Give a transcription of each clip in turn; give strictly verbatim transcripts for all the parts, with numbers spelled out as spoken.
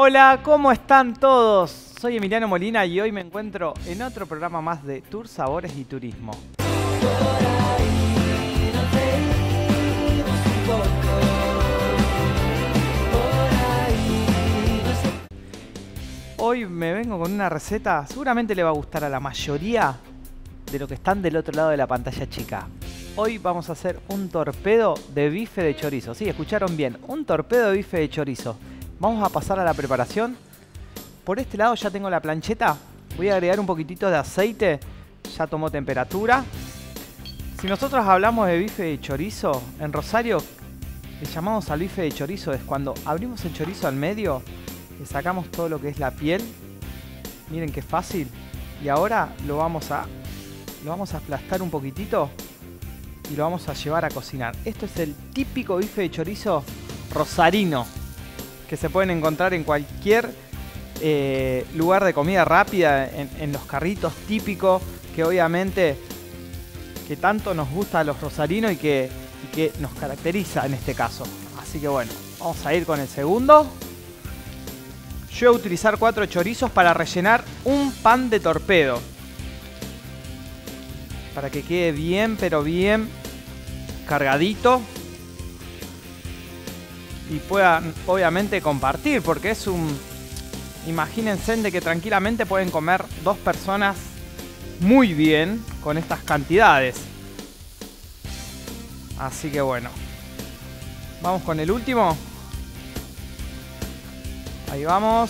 Hola, ¿cómo están todos? Soy Emiliano Molina y hoy me encuentro en otro programa más de Tour, Sabores y Turismo. Hoy me vengo con una receta, seguramente le va a gustar a la mayoría de los que están del otro lado de la pantalla chica. Hoy vamos a hacer un torpedo de bife de chorizo. Sí, escucharon bien, un torpedo de bife de chorizo. Vamos a pasar a la preparación. Por este lado ya tengo la plancheta. Voy a agregar un poquitito de aceite. Ya tomó temperatura. Si nosotros hablamos de bife de chorizo, en Rosario le llamamos al bife de chorizo. Es cuando abrimos el chorizo al medio, le sacamos todo lo que es la piel. Miren qué fácil. Y ahora lo vamos a, lo vamos a aplastar un poquitito y lo vamos a llevar a cocinar. Esto es el típico bife de chorizo rosarino, que se pueden encontrar en cualquier eh, lugar de comida rápida, en, en los carritos típicos, que obviamente que tanto nos gusta a los rosarinos y que, y que nos caracteriza en este caso. Así que bueno, vamos a ir con el segundo. Yo voy a utilizar cuatro chorizos para rellenar un pan de torpedo, para que quede bien, pero bien cargadito, y puedan obviamente compartir, porque es un... Imagínense de que tranquilamente pueden comer dos personas muy bien con estas cantidades. Así que bueno, vamos con el último. Ahí vamos.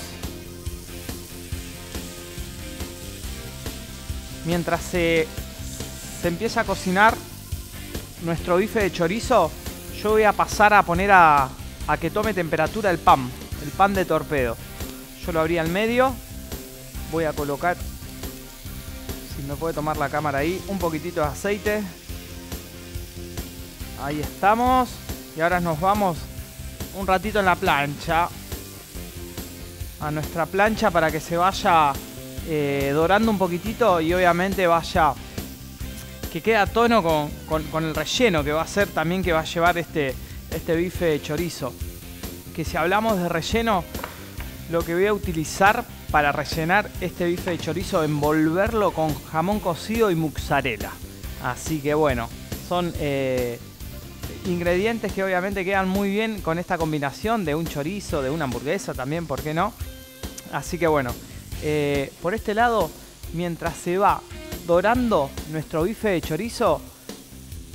Mientras se, se empieza a cocinar nuestro bife de chorizo, yo voy a pasar a poner a... a que tome temperatura el pan, el pan de torpedo. Yo lo abrí al medio, voy a colocar, si me puede tomar la cámara ahí, un poquitito de aceite. Ahí estamos, y ahora nos vamos un ratito en la plancha, a nuestra plancha, para que se vaya eh, dorando un poquitito y obviamente vaya, que quede a tono con, con, con el relleno que va a ser también, que va a llevar este... este bife de chorizo. Que si hablamos de relleno, lo que voy a utilizar para rellenar este bife de chorizo, envolverlo con jamón cocido y mozzarella. Así que bueno, son eh, ingredientes que obviamente quedan muy bien con esta combinación de un chorizo, de una hamburguesa también, ¿por qué no? Así que bueno, eh, por este lado, mientras se va dorando nuestro bife de chorizo,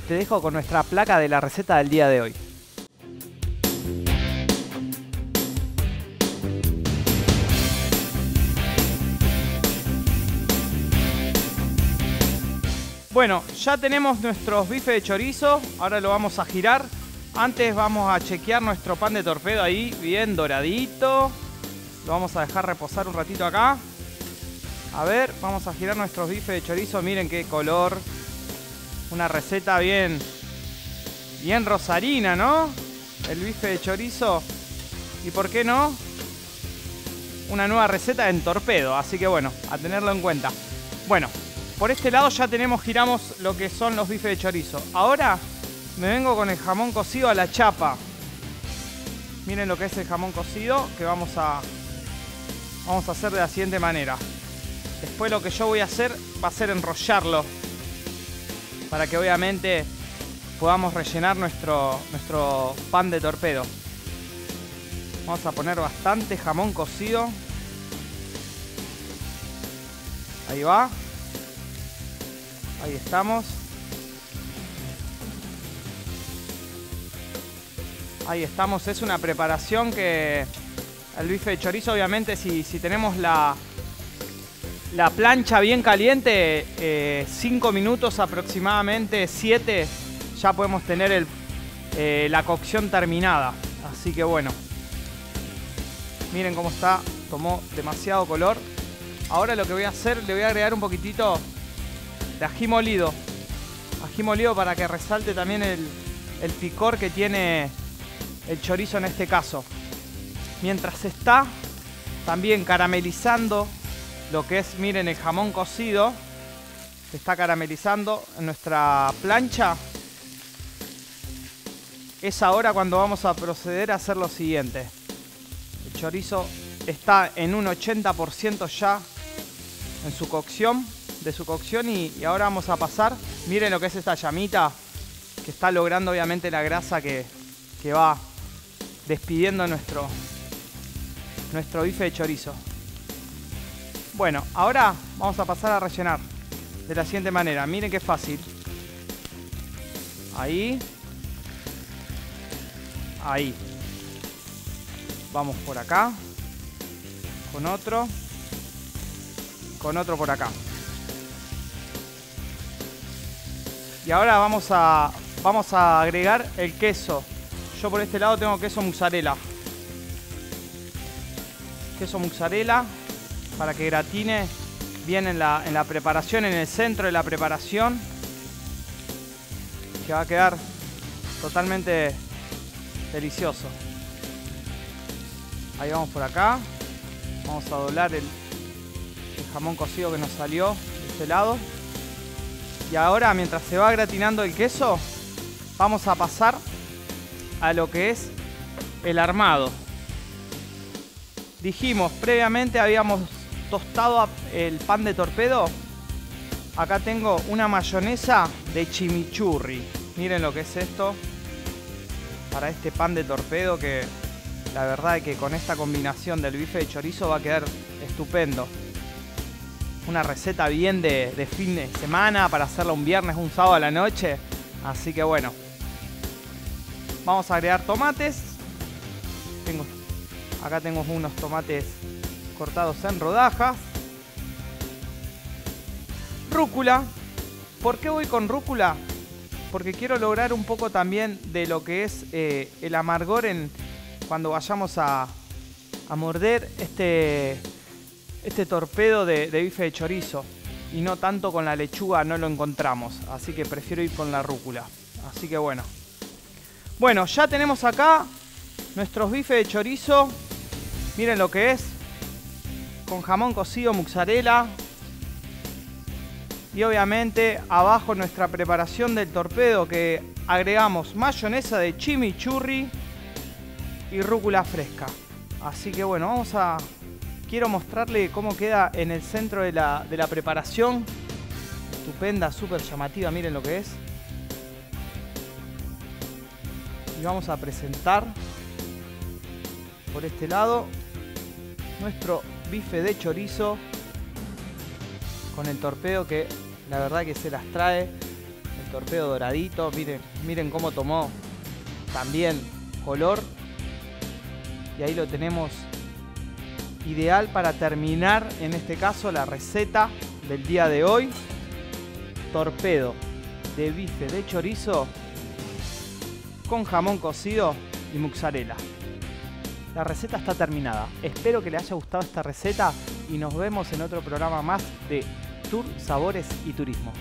te dejo con nuestra placa de la receta del día de hoy. Bueno, ya tenemos nuestros bifes de chorizo, ahora lo vamos a girar. Antes vamos a chequear nuestro pan de torpedo ahí, bien doradito. Lo vamos a dejar reposar un ratito acá. A ver, vamos a girar nuestros bifes de chorizo, miren qué color. Una receta bien, bien rosarina, ¿no? El bife de chorizo. Y por qué no, una nueva receta en torpedo. Así que bueno, a tenerlo en cuenta. Bueno, por este lado ya tenemos, giramos lo que son los bifes de chorizo. Ahora me vengo con el jamón cocido a la chapa. Miren lo que es el jamón cocido, que vamos a, vamos a hacer de la siguiente manera. Después lo que yo voy a hacer va a ser enrollarlo, para que obviamente podamos rellenar nuestro, nuestro pan de torpedo. Vamos a poner bastante jamón cocido. Ahí va. Ahí estamos. Ahí estamos. Es una preparación que el bife de chorizo, obviamente, si, si tenemos la... la plancha bien caliente, cinco eh, minutos aproximadamente, siete, ya podemos tener el, eh, la cocción terminada. Así que bueno, miren cómo está, tomó demasiado color. Ahora lo que voy a hacer, le voy a agregar un poquitito de ají molido. Ají molido para que resalte también el, el picor que tiene el chorizo en este caso. Mientras está también caramelizando lo que es, miren, el jamón cocido, se está caramelizando en nuestra plancha. Es ahora cuando vamos a proceder a hacer lo siguiente. El chorizo está en un ochenta por ciento ya en su cocción, de su cocción y, y ahora vamos a pasar. Miren lo que es esta llamita que está logrando obviamente la grasa que, que va despidiendo nuestro, nuestro bife de chorizo. Bueno, ahora vamos a pasar a rellenar de la siguiente manera. Miren qué fácil. Ahí. Ahí. Vamos por acá. Con otro. Con otro por acá. Y ahora vamos a, vamos a agregar el queso. Yo por este lado tengo queso mozzarella. Queso mozzarella para que gratine bien en la, en la preparación, en el centro de la preparación. Que va a quedar totalmente delicioso. Ahí vamos por acá. Vamos a doblar el, el jamón cocido que nos salió de este lado. Y ahora, mientras se va gratinando el queso, vamos a pasar a lo que es el armado. Dijimos, previamente habíamos tostado el pan de torpedo. Acá tengo una mayonesa de chimichurri. Miren lo que es esto. Para este pan de torpedo que la verdad es que con esta combinación del bife de chorizo va a quedar estupendo. Una receta bien de, de fin de semana para hacerla un viernes, un sábado a la noche. Así que bueno. Vamos a agregar tomates. Tengo, acá tengo unos tomates cortados en rodajas. Rúcula. ¿Por qué voy con rúcula? Porque quiero lograr un poco también de lo que es eh, el amargor en, cuando vayamos a, a morder este, este torpedo de, de bife de chorizo. Y no tanto con la lechuga, no lo encontramos. Así que prefiero ir con la rúcula. Así que bueno. Bueno, ya tenemos acá nuestros bifes de chorizo. Miren lo que es. Con jamón cocido, mozzarella. Y obviamente abajo nuestra preparación del torpedo que agregamos mayonesa de chimichurri y rúcula fresca. Así que bueno, vamos a... Quiero mostrarle cómo queda en el centro de la, de la preparación. Estupenda, súper llamativa, miren lo que es. Y vamos a presentar por este lado nuestro bife de chorizo con el torpedo que la verdad que se las trae, el torpedo doradito, miren, miren cómo tomó también color. Y ahí lo tenemos ideal para terminar, en este caso, la receta del día de hoy. Torpedo de bife de chorizo con jamón cocido y mozzarella. La receta está terminada. Espero que les haya gustado esta receta y nos vemos en otro programa más de Tour, Sabores y Turismo.